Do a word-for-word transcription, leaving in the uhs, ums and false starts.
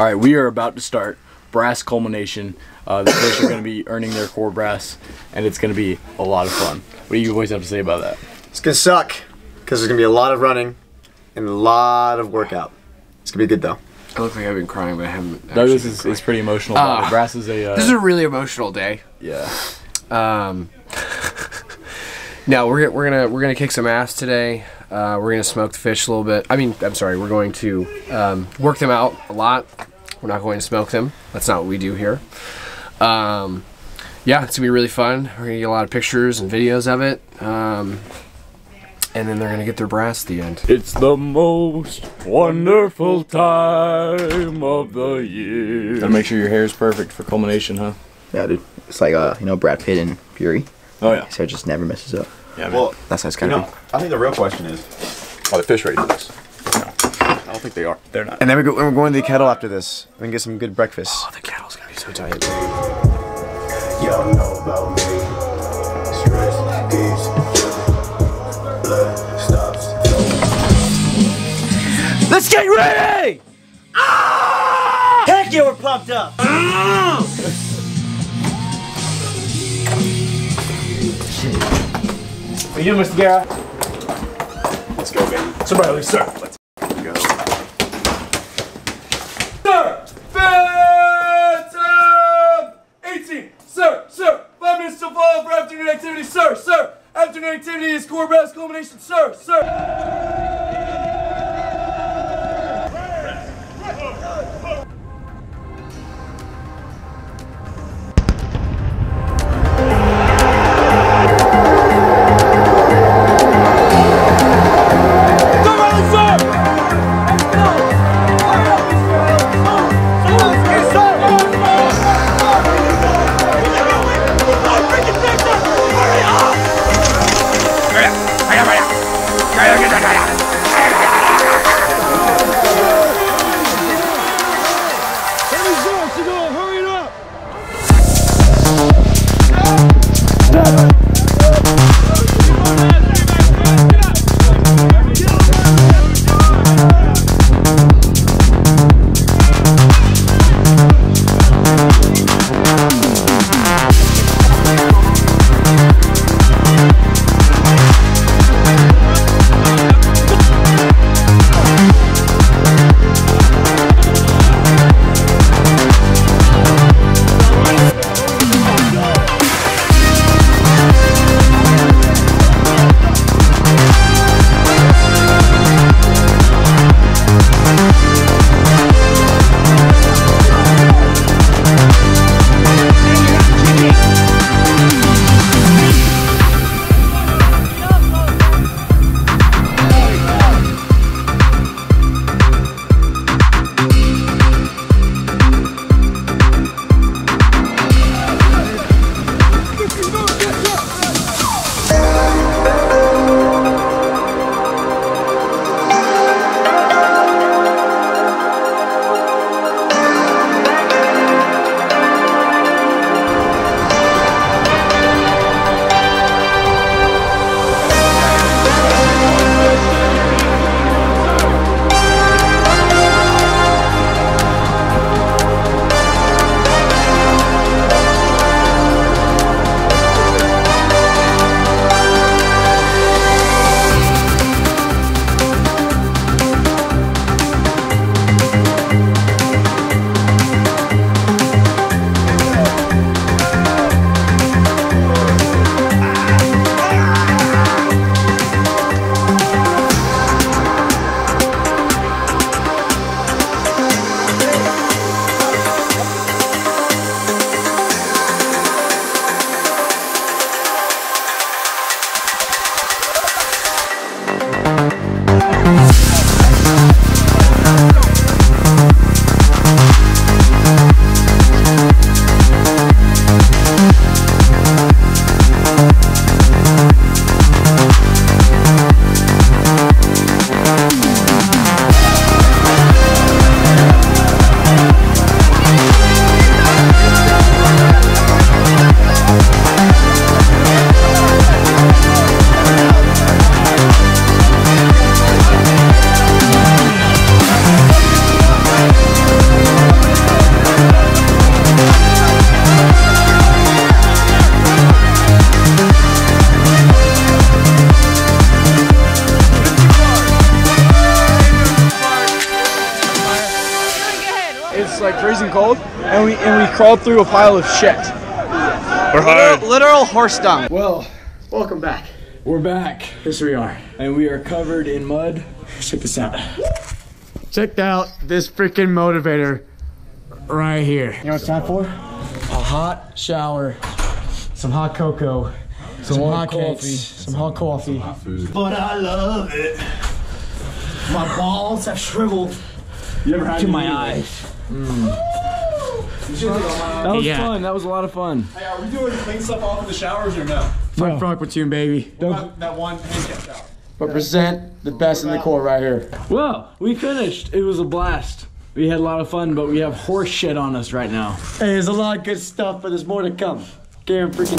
All right, we are about to start brass culmination. Uh, the fish are going to be earning their core brass, and it's going to be a lot of fun. What do you boys have to say about that? It's going to suck because there's going to be a lot of running and a lot of workout. It's going to be good, though. I look like I've been crying, but I haven't. Douglas is, is pretty emotional. Uh, it. Brass is a. Uh, this is a really emotional day. Yeah. Um. No, we're we're gonna we're gonna kick some ass today. Uh, we're gonna smoke the fish a little bit. I mean, I'm sorry. We're going to um, work them out a lot. We're not going to smoke them. That's not what we do here. Um, yeah, it's gonna be really fun. We're gonna get a lot of pictures and videos of it. Um, and then they're gonna get their brass at the end. It's the most wonderful time of the year. Gotta make sure your hair is perfect for culmination, huh? Yeah, dude. It's like, uh, you know, Brad Pitt and Fury. Oh, yeah. His hair just never messes up. Yeah, man. Well, that's how it's gotta be. I think the real question is, are the fish ready for this? No. I don't think they are. They're not. And then we go, we're going to the kettle after this. We can get some good breakfast. Oh, the kettle's gonna be so tight. Y'all know about me. Let's get ready! Ah! Heck yeah, we're pumped up! Ah! Shit. What are you doing, Mister Guerra? Let's go, baby. Somebody leave, sir. Let's go. Sir! Phantom! eighteen! Sir! Sir! Five minutes to follow for afternoon activity, sir! Sir! Afternoon activity is core brass culmination, sir! Sir! Come on, sir! it's like freezing cold, and we and we crawled through a pile of shit. We're hard. Literal, literal horse dung. Well, welcome back. We're back. Yes, we are. And we are covered in mud. Check this out. Checked out this freaking motivator right here. You know what it's time for? A hot shower, some hot cocoa, some, some hot coffee, some, some hot coffee. Some hot food. But I love it. My balls have shriveled you ever had to my eyes. Mm. That was yeah. fun. That was a lot of fun. Hey, are we doing clean stuff off of the showers or no? Fighting Frog Platoon, baby. What about that one handicap shower? But present the best in the core right here. Well, we finished. It was a blast. We had a lot of fun, but we have horse shit on us right now. Hey, there's a lot of good stuff, but there's more to come. Damn freaking